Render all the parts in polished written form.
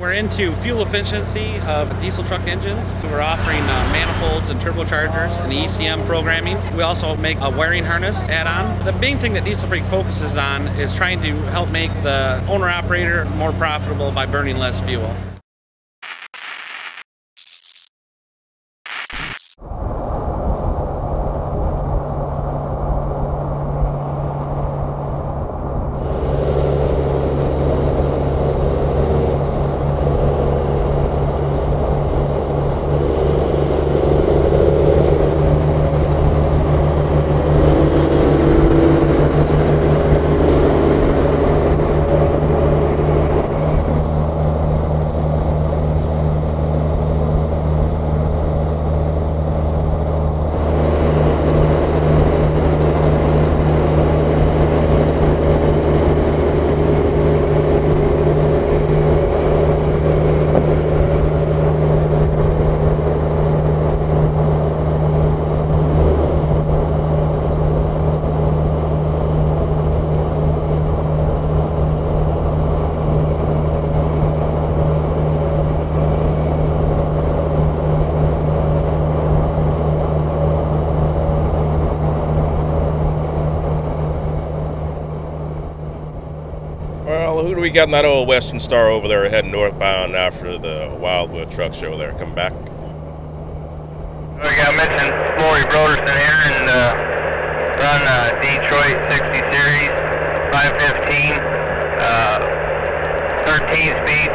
We're into fuel efficiency of diesel truck engines. We're offering manifolds and turbochargers and ECM programming. We also make a wiring harness add-on. The main thing that Diesel Freak focuses on is trying to help make the owner-operator more profitable by burning less fuel. Who do we got in that old Western Star over there heading northbound after the Wildwood Truck Show there? Come back. We got Mitch and Broderson here and run Detroit 60 series, 515, 13 speed,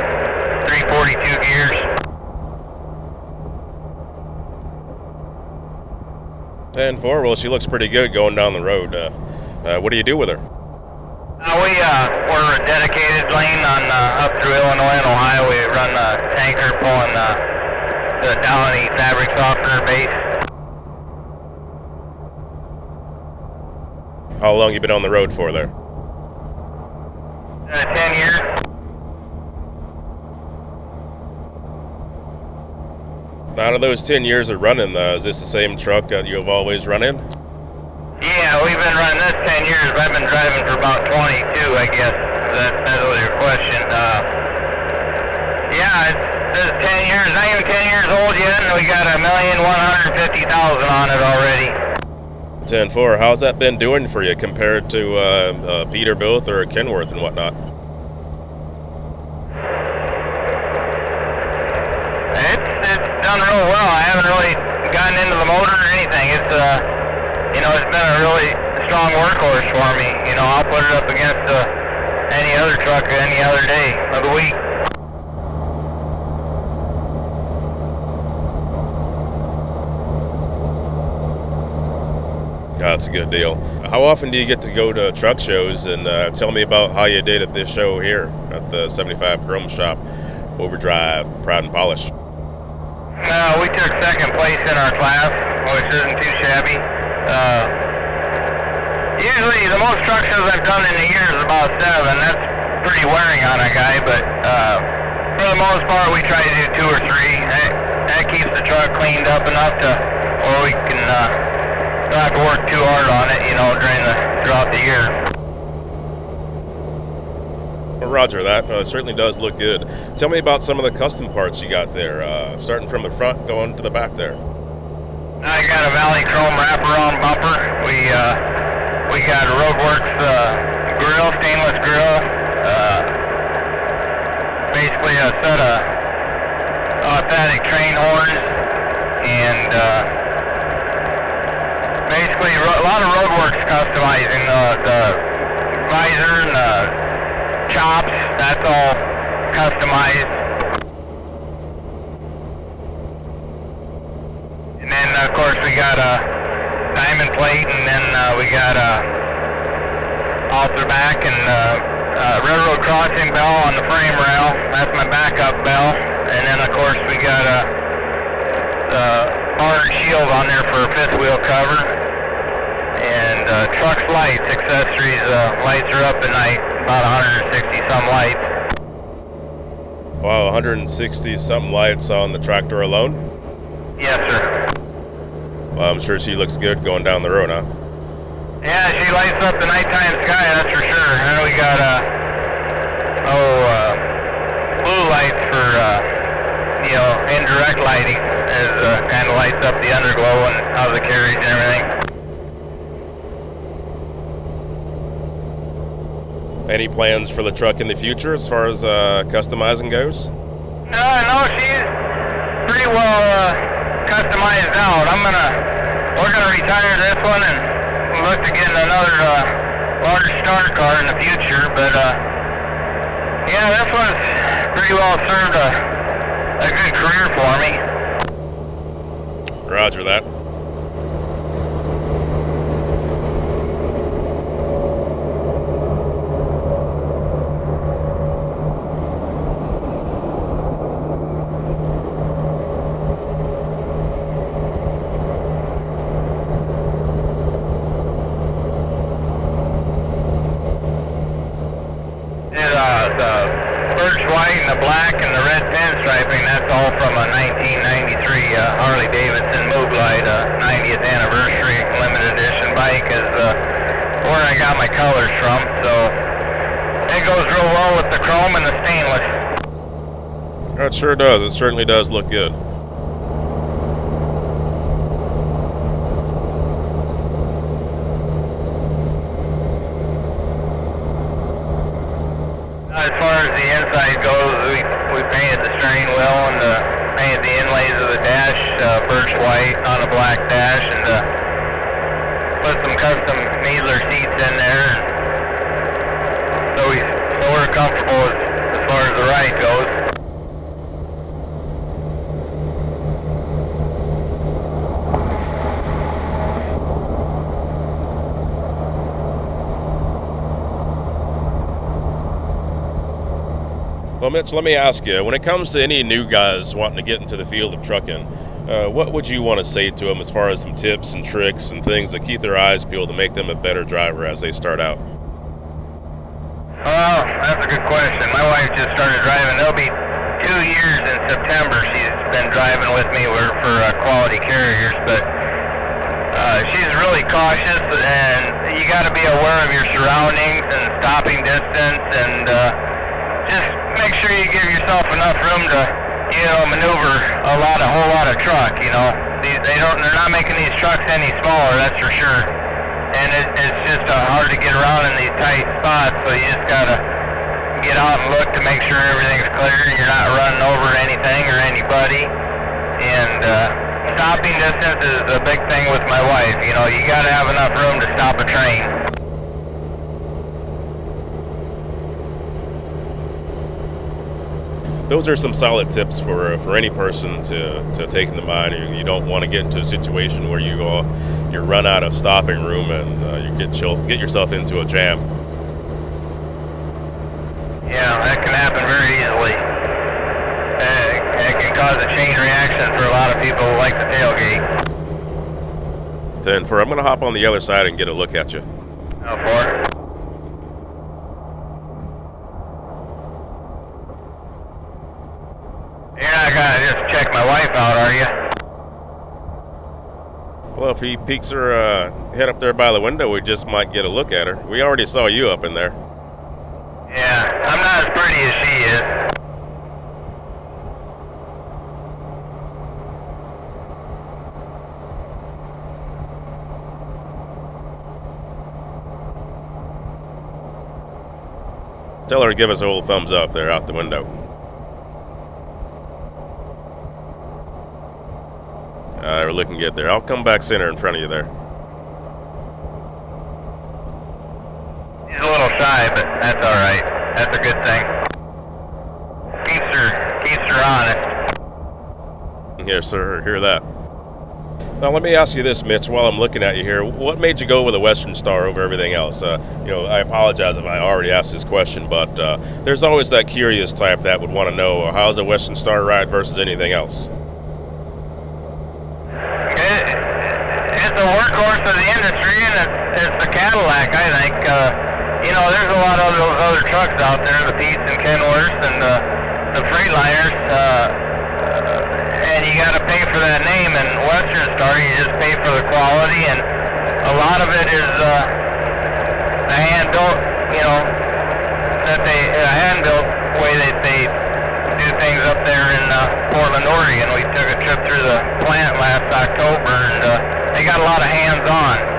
342 gears. 10-4, well, she looks pretty good going down the road. What do you do with her? We're a dedicated lane on up through Illinois and Ohio. We run a tanker pulling the Downy fabric softener base. How long you been on the road for there? 10 years. Now, out of those 10 years of running, is this the same truck that you have always run in? Yeah, we've been running this 10 years, but I've been driving for about 22, I guess. That was your question. Yeah, it's 10 years, not even 10 years old yet, and we got 1,150,000 on it already. 10-4, how's that been doing for you compared to Peterbilt or Kenworth and whatnot? It's done real well. I haven't really gotten into the motor or anything. You know, it's been a really strong workhorse for me. You know, I'll put it up against any other truck any other day of the week. That's a good deal. How often do you get to go to truck shows? And tell me about how you did at this show here at the 75 Chrome Shop, Overdrive, Proud and Polish. We took second place in our class, which isn't too shabby. Usually the most truck shows I've done in a year is about 7. That's pretty wearing on a guy, but for the most part we try to do 2 or 3. That keeps the truck cleaned up enough to where we can not have to work too hard on it, you know, throughout the year. Well, roger that. It certainly does look good. Tell me about some of the custom parts you got there, starting from the front going to the back there. I got a Valley Chrome wraparound bumper. We got a Roadworks grill, stainless grill. Basically a set of authentic train horns, and basically a lot of Roadworks customizing the visor and the chops. That's all customized. Of course, we got a diamond plate, and then we got a altar back and a railroad crossing bell on the frame rail. That's my backup bell. And then, of course, we got the hard shield on there for fifth wheel cover. And truck's lights, accessories. Lights are up at night, about 160 some lights. Wow, 160 some lights on the tractor alone? Yes, sir. Well, I'm sure she looks good going down the road, huh? Yeah, she lights up the nighttime sky, that's for sure. And we got blue blue light for, you know, indirect lighting, as kind of lights up the underglow and how the carriage and everything. Any plans for the truck in the future as far as customizing goes? No, she's pretty well customized out. We're gonna retire this one and look to get another large star car in the future, but yeah, this one's pretty well served a good career for me. Roger that. Harley-Davidson Move Light 90th anniversary limited edition bike is where I got my colors from, so it goes real well with the chrome and the stainless. That sure does. It certainly does look good. As far as the inside goes, we painted the steering wheel and painted the inlays of the dash, birch white on a black dash, and put some custom Needler seats in there, and so we're comfortable as far as the ride goes. Well, Mitch, let me ask you, when it comes to any new guys wanting to get into the field of trucking, what would you want to say to them as far as some tips and tricks and things that keep their eyes peeled to make them a better driver as they start out? Well, that's a good question. My wife just started driving. It'll be 2 years in September. She's been driving with me for Quality Carriers, but she's really cautious, and you got to be aware of your surroundings and stopping distance, and just make sure you give yourself enough room to, you know, maneuver a whole lot of truck, you know. They're not making these trucks any smaller, that's for sure. And it's just hard to get around in these tight spots, so you just gotta get out and look to make sure everything's clear and you're not running over anything or anybody. And stopping distance is a big thing with my wife, you know. You gotta have enough room to stop a train. Those are some solid tips for any person to take in the mind. You don't want to get into a situation where you run out of stopping room and you get yourself into a jam. Yeah, that can happen very easily. It can cause a chain reaction for a lot of people who like the tailgate. 10-4, I'm going to hop on the other side and get a look at you. 4. Out, are you? Well, if he peeks her head up there by the window, we just might get a look at her. We already saw you up in there. Yeah, I'm not as pretty as she is. Tell her to give us a little thumbs up there out the window. We're looking good there. I'll come back center in front of you there. He's a little shy, but that's all right. That's a good thing. Keeps her honest. Yes, sir. Hear that. Now, let me ask you this, Mitch, while I'm looking at you here. What made you go with a Western Star over everything else? You know, I apologize if I already asked this question, but there's always that curious type that would want to know, how's a Western Star ride versus anything else? It's the workhorse of the industry, and it's the Cadillac, I think. You know, there's a lot of those other trucks out there, the Pete's and Kenworths and the Freightliners, and you got to pay for that name. And Western Star, you just pay for the quality, and a lot of it is the hand-built, you know, a hand-built way that they do things up there in Portland, Oregon. We took a trip through the plant last October, and they got a lot of hands-on.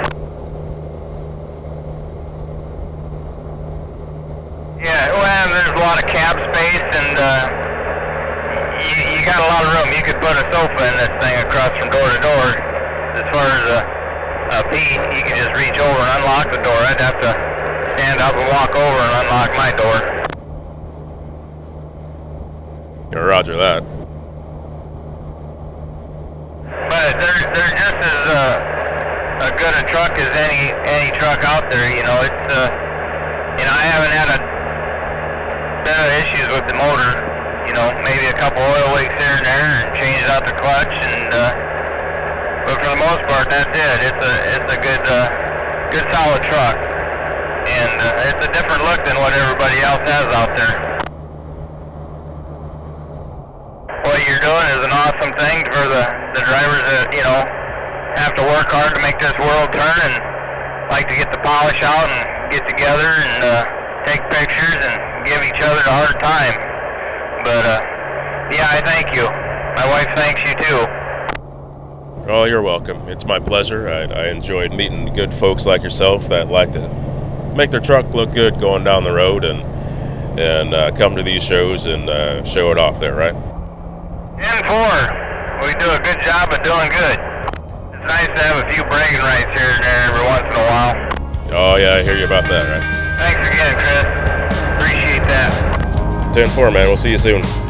Yeah, well, there's a lot of cab space, and you got a lot of room. You could put a sofa in this thing across from door to door. As far as a Pete, you can just reach over and unlock the door. I'd have to stand up and walk over and unlock my door. Roger that. But they're just as good a truck as any truck out there. You know, it's you know, I haven't had a set of issues with the motor. You know, maybe a couple oil leaks here and there, and changed out the clutch. And but for the most part, that's it. It's a good solid truck, and it's a different look than what everybody else has out there. You're doing is an awesome thing for the drivers that, you know, have to work hard to make this world turn and like to get the polish out and get together and take pictures and give each other a hard time. But yeah, I thank you. My wife thanks you too. Oh, you're welcome. It's my pleasure. I enjoyed meeting good folks like yourself that like to make their truck look good going down the road and come to these shows and show it off there, right? 10-4. We do a good job of doing good. It's nice to have a few bragging rights here and there every once in a while. Oh, yeah, I hear you about that, right? Thanks again, Chris. Appreciate that. 10-4, man. We'll see you soon.